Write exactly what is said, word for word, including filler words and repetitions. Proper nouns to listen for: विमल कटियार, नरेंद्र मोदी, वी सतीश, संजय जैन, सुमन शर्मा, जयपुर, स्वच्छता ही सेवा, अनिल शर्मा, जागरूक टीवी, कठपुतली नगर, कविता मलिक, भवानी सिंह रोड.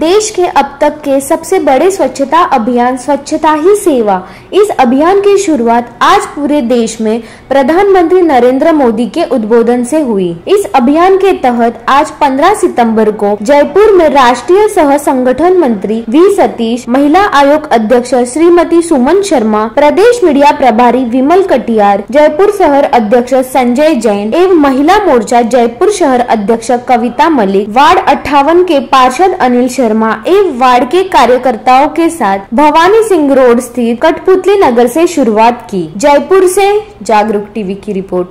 देश के अब तक के सबसे बड़े स्वच्छता अभियान स्वच्छता ही सेवा, इस अभियान की शुरुआत आज पूरे देश में प्रधानमंत्री नरेंद्र मोदी के उद्बोधन से हुई। इस अभियान के तहत आज पंद्रह सितंबर को जयपुर में राष्ट्रीय सह संगठन मंत्री वी सतीश, महिला आयोग अध्यक्ष श्रीमती सुमन शर्मा, प्रदेश मीडिया प्रभारी विमल कटियार, जयपुर शहर अध्यक्ष संजय जैन एवं महिला मोर्चा जयपुर शहर अध्यक्ष कविता मलिक, वार्ड अट्ठावन के पार्षद अनिल शर्मा एवं वार्ड के कार्यकर्ताओं के साथ भवानी सिंह रोड स्थित कठपुतली नगर से शुरुआत की। जयपुर से जागरूक टीवी की रिपोर्ट।